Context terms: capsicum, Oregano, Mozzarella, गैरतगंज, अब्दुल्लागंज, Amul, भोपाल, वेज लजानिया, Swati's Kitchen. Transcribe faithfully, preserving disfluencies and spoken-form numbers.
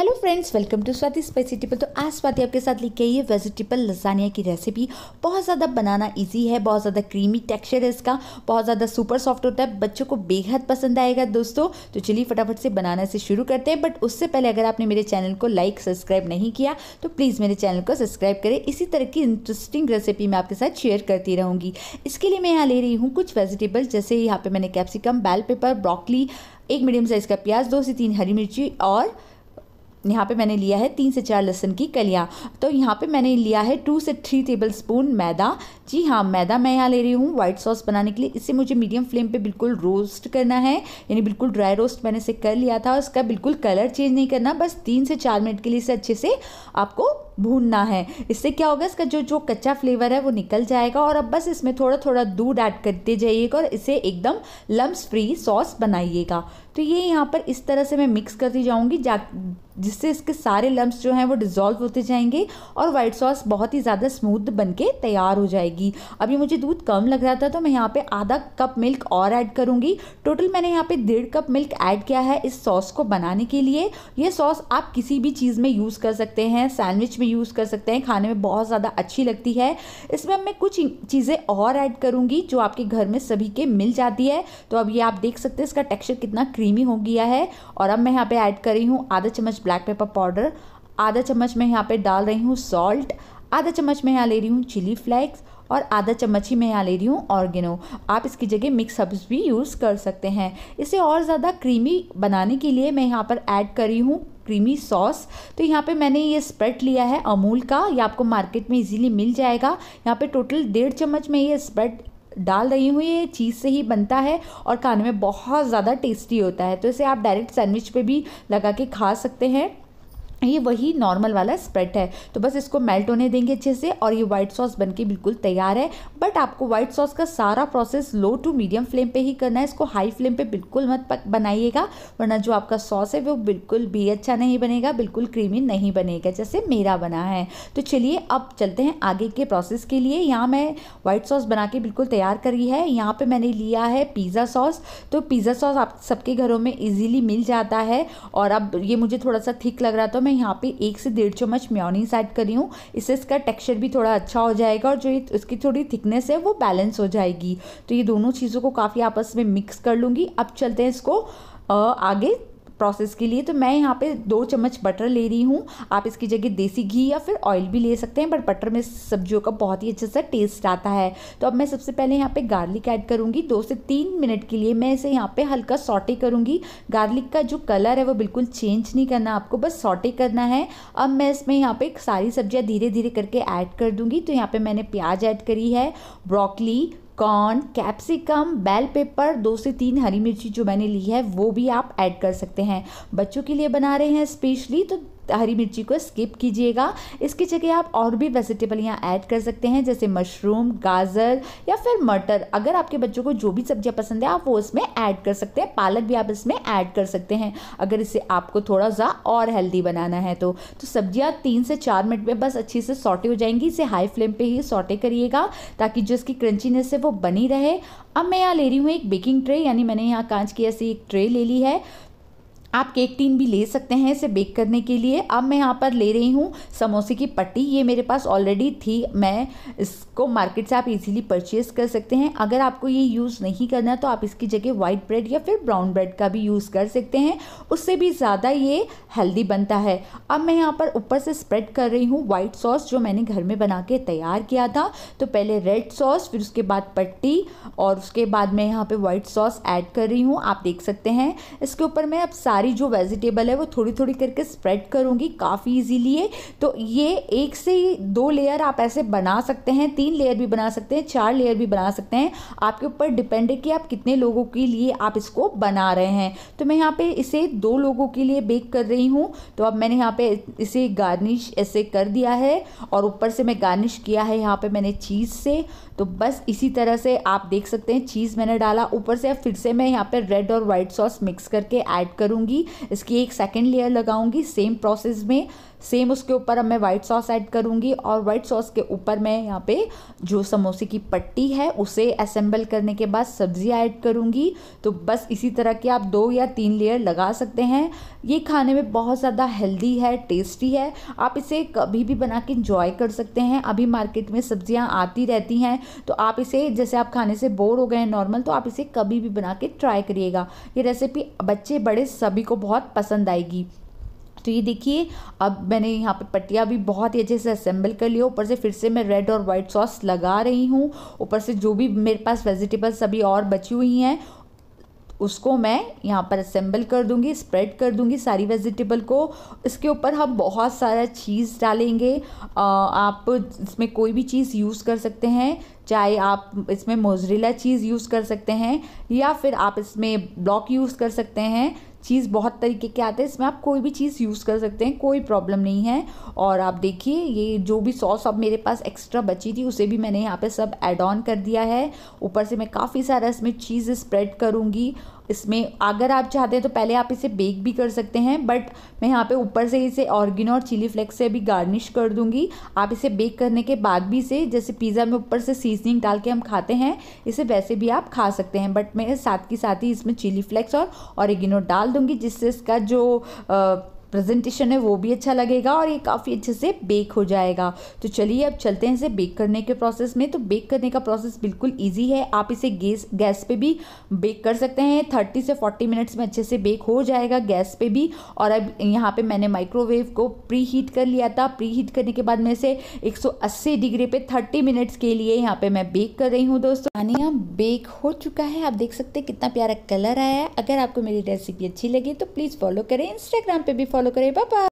Hello friends, welcome to Swati vegetable. तो आज स्वाति आपके साथ लेके आई है वेजिटेबल लसानिया की रेसिपी। बहुत ज़्यादा बनाना इजी है, बहुत ज़्यादा क्रीमी टेक्सचर है इसका, बहुत ज़्यादा सुपर सॉफ्ट होता है, बच्चों को बेहद पसंद आएगा दोस्तों। तो चलिए फटाफट से बनाना से शुरू करते हैं। बट उससे पहले अगर आपने मेरे चैनल को लाइक सब्सक्राइब नहीं किया तो प्लीज़ मेरे चैनल को सब्सक्राइब करें। इसी तरह की इंटरेस्टिंग रेसिपी मैं आपके साथ शेयर करती रहूँगी। इसके लिए मैं यहाँ ले रही हूँ कुछ वेजिटेबल, जैसे यहाँ पर मैंने कैप्सिकम, बेल पेपर, ब्रॉकली, एक मीडियम साइज़ का प्याज, दो से तीन हरी मिर्ची और यहाँ पे मैंने लिया है तीन से चार लहसुन की कलियाँ। तो यहाँ पे मैंने लिया है टू से थ्री टेबलस्पून मैदा। जी हाँ, मैदा मैं यहाँ ले रही हूँ वाइट सॉस बनाने के लिए। इसे मुझे मीडियम फ्लेम पे बिल्कुल रोस्ट करना है, यानी बिल्कुल ड्राई रोस्ट मैंने इसे कर लिया था। इसका बिल्कुल कलर चेंज नहीं करना, बस तीन से चार मिनट के लिए इसे अच्छे से आपको भूनना है। इससे क्या होगा, इसका जो जो कच्चा फ्लेवर है वो निकल जाएगा। और अब बस इसमें थोड़ा थोड़ा दूध ऐड करते जाइएगा और इसे एकदम लम्स फ्री सॉस बनाइएगा। तो ये यहाँ पर इस तरह से मैं मिक्स करती जाऊँगी, जा जिससे इसके सारे लम्स जो हैं वो डिज़ोल्व होते जाएंगे और वाइट सॉस बहुत ही ज़्यादा स्मूथ बनके तैयार हो जाएगी। अभी मुझे दूध कम लग रहा था तो मैं यहाँ पे आधा कप मिल्क और ऐड करूँगी। टोटल मैंने यहाँ पे डेढ़ कप मिल्क ऐड किया है इस सॉस को बनाने के लिए। ये सॉस आप किसी भी चीज़ में यूज़ कर सकते हैं, सैंडविच में यूज़ कर सकते हैं, खाने में बहुत ज़्यादा अच्छी लगती है। इसमें मैं कुछ चीज़ें और ऐड करूँगी जो आपके घर में सभी के मिल जाती है। तो अब ये आप देख सकते हैं इसका टेक्स्चर कितना क्रीमी हो गया है। और अब मैं यहाँ पर ऐड कर रही हूँ आधा चम्मच ब्लैक पेपर पाउडर, आधा चम्मच मैं यहाँ पे डाल रही हूँ सॉल्ट, आधा चम्मच मैं यहाँ ले रही हूँ चिली फ्लेक्स और आधा चम्मच ही मैं यहाँ ले रही हूँ ऑरेगेनो। आप इसकी जगह मिक्स हर्ब्स भी यूज़ कर सकते हैं। इसे और ज़्यादा क्रीमी बनाने के लिए मैं यहाँ पर ऐड कर रही हूँ क्रीमी सॉस। तो यहाँ पे मैंने ये स्प्रेड लिया है अमूल का, ये आपको मार्केट में ईजिली मिल जाएगा। यहाँ पर टोटल डेढ़ चम्मच में ये स्प्रेड डाल रही हूँ। ये चीज़ से ही बनता है और खाने में बहुत ज़्यादा टेस्टी होता है। तो इसे आप डायरेक्ट सैंडविच पे भी लगा के खा सकते हैं। ये वही नॉर्मल वाला स्प्रेड है। तो बस इसको मेल्ट होने देंगे अच्छे से और ये वाइट सॉस बनके बिल्कुल तैयार है। बट आपको वाइट सॉस का सारा process low to medium flame पे ही करना है, इसको हाई फ्लेम पे बिल्कुल मत बनाइएगा, वरना जो आपका सॉस है वो बिल्कुल भी अच्छा नहीं बनेगा, बिल्कुल क्रीमी नहीं बनेगा जैसे मेरा बना है। तो चलिए अब चलते हैं आगे के प्रोसेस के लिए। यहाँ मैं वाइट सॉस बना के बिल्कुल तैयार करी है। यहाँ पर मैंने लिया है पिज़्ज़ा सॉस। तो पिज़्ज़ा सॉस आप सबके घरों में ईजिली मिल जाता है। और अब ये मुझे थोड़ा सा थिक लग रहा था, मैं यहाँ पे एक से डेढ़ चम्मच मेयोनीज ऐड कर रही हूँ। इससे इसका टेक्सचर भी थोड़ा अच्छा हो जाएगा और जो इसकी थोड़ी थिकनेस है वो बैलेंस हो जाएगी। तो ये दोनों चीज़ों को काफ़ी आपस में मिक्स कर लूँगी। अब चलते हैं इसको आगे प्रोसेस के लिए। तो मैं यहाँ पे दो चम्मच बटर ले रही हूँ। आप इसकी जगह देसी घी या फिर ऑयल भी ले सकते हैं, बट बटर में सब्जियों का बहुत ही अच्छा सा टेस्ट आता है। तो अब मैं सबसे पहले यहाँ पे गार्लिक ऐड करूँगी। दो से तीन मिनट के लिए मैं इसे यहाँ पे हल्का सॉटे करूँगी। गार्लिक का जो कलर है वो बिल्कुल चेंज नहीं करना आपको, बस सॉटे करना है। अब मैं इसमें यहाँ पर सारी सब्जियाँ धीरे धीरे करके ऐड कर दूँगी। तो यहाँ पर मैंने प्याज ऐड करी है, broccoli, corn, capsicum, bell pepper, दो से तीन हरी मिर्ची जो मैंने ली है वो भी आप ऐड कर सकते हैं। बच्चों के लिए बना रहे हैं स्पेशली, तो हरी मिर्ची को स्किप कीजिएगा। इसकी जगह आप और भी वेजिटेबल यहाँ ऐड कर सकते हैं, जैसे मशरूम, गाजर या फिर मटर। अगर आपके बच्चों को जो भी सब्जियाँ पसंद है आप वो इसमें ऐड कर सकते हैं। पालक भी आप इसमें ऐड कर सकते हैं अगर इसे आपको थोड़ा सा और हेल्दी बनाना है तो। तो सब्जियाँ तीन से चार मिनट में बस अच्छे से सॉटे हो जाएंगी। इसे हाई फ्लेम पर ही सॉटे करिएगा ताकि जो इसकी क्रंचीनेस है वो बनी रहे। अब मैं यहाँ ले रही हूँ एक बेकिंग ट्रे, यानी मैंने यहाँ कांच की ऐसी एक ट्रे ले ली है। आप केक टिन भी ले सकते हैं इसे बेक करने के लिए। अब मैं यहाँ पर ले रही हूँ समोसे की पट्टी। ये मेरे पास ऑलरेडी थी, मैं इसको मार्केट से आप इजीली परचेज़ कर सकते हैं। अगर आपको ये यूज़ नहीं करना तो आप इसकी जगह वाइट ब्रेड या फिर ब्राउन ब्रेड का भी यूज़ कर सकते हैं, उससे भी ज़्यादा ये हेल्दी बनता है। अब मैं यहाँ पर ऊपर से स्प्रेड कर रही हूँ वाइट सॉस जो मैंने घर में बना के तैयार किया था। तो पहले रेड सॉस, फिर उसके बाद पट्टी और उसके बाद मैं यहाँ पर वाइट सॉस ऐड कर रही हूँ। आप देख सकते हैं इसके ऊपर मैं अब सारी जो वेजिटेबल है वो थोड़ी थोड़ी करके स्प्रेड करूँगी, काफ़ी इजीली है। तो ये एक से दो लेयर आप ऐसे बना सकते हैं, तीन लेयर भी बना सकते हैं, चार लेयर भी बना सकते हैं। आपके ऊपर डिपेंड है कि आप कितने लोगों के लिए आप इसको बना रहे हैं। तो मैं यहाँ पे इसे दो लोगों के लिए बेक कर रही हूँ। तो अब मैंने यहाँ पे इसे गार्निश ऐसे कर दिया है और ऊपर से मैं गार्निश किया है यहाँ पर मैंने चीज़ से। तो बस इसी तरह से आप देख सकते हैं चीज़ मैंने डाला ऊपर से। फिर से मैं यहाँ पर रेड और वाइट सॉस मिक्स करके ऐड करूँगी, इसकी एक सेकेंड लेयर लगाऊंगी सेम प्रोसेस में। सेम उसके ऊपर अब मैं वाइट सॉस ऐड करूँगी और वाइट सॉस के ऊपर मैं यहाँ पे जो समोसे की पट्टी है उसे असेंबल करने के बाद सब्ज़ी ऐड करूँगी। तो बस इसी तरह के आप दो या तीन लेयर लगा सकते हैं। ये खाने में बहुत ज़्यादा हेल्दी है, टेस्टी है, आप इसे कभी भी बना के इंजॉय कर सकते हैं। अभी मार्केट में सब्जियाँ आती रहती हैं, तो आप इसे जैसे आप खाने से बोर हो गए हैं नॉर्मल, तो आप इसे कभी भी बना के ट्राई करिएगा। ये रेसिपी बच्चे बड़े सभी को बहुत पसंद आएगी। तो ये देखिए अब मैंने यहाँ पे पट्टियाँ भी बहुत ही अच्छे से असेंबल कर लिया। ऊपर से फिर से मैं रेड और वाइट सॉस लगा रही हूँ। ऊपर से जो भी मेरे पास वेजिटेबल्स अभी और बची हुई हैं उसको मैं यहाँ पर असेंबल कर दूँगी, स्प्रेड कर दूँगी सारी वेजिटेबल को। इसके ऊपर हम बहुत सारा चीज़ डालेंगे। आप इसमें कोई भी चीज़ यूज़ कर सकते हैं, चाहे आप इसमें मोज़रेला चीज़ यूज़ कर सकते हैं या फिर आप इसमें ब्लॉक यूज़ कर सकते हैं। चीज़ बहुत तरीके के आते हैं, इसमें आप कोई भी चीज़ यूज़ कर सकते हैं, कोई प्रॉब्लम नहीं है। और आप देखिए ये जो भी सॉस अब मेरे पास एक्स्ट्रा बची थी उसे भी मैंने यहाँ पे सब ऐड ऑन कर दिया है। ऊपर से मैं काफ़ी सारा इसमें चीज़ स्प्रेड करूँगी। इसमें अगर आप चाहते हैं तो पहले आप इसे बेक भी कर सकते हैं, बट मैं यहाँ पे ऊपर से इसे ऑरिगेनो और चिली फ्लेक्स से भी गार्निश कर दूँगी। आप इसे बेक करने के बाद भी इसे जैसे पिज़्ज़ा में ऊपर से सीजनिंग डाल के हम खाते हैं, इसे वैसे भी आप खा सकते हैं। बट मैं साथ के साथ ही इसमें चिली फ्लेक्स और ऑरिगेनो डाल दूँगी, जिससे इसका जो आ, प्रेजेंटेशन है वो भी अच्छा लगेगा और ये काफ़ी अच्छे से बेक हो जाएगा। तो चलिए अब चलते हैं इसे बेक करने के प्रोसेस में। तो बेक करने का प्रोसेस बिल्कुल इजी है। आप इसे गैस गैस पे भी बेक कर सकते हैं। तीस से चालीस मिनट्स में अच्छे से बेक हो जाएगा गैस पे भी। और अब यहाँ पे मैंने माइक्रोवेव को प्री हीट कर लिया था। प्री हीट करने के बाद मैं इसे एक सौ अस्सी डिग्री पे थर्टी मिनट्स के लिए यहाँ पे मैं बेक कर रही हूँ। दोस्तों खाना यहाँ बेक हो चुका है, आप देख सकते हैं कितना प्यारा कलर आया है। अगर आपको मेरी रेसिपी अच्छी लगी तो प्लीज़ फॉलो करें, इंस्टाग्राम पर भी फॉलो करें। Bye bye.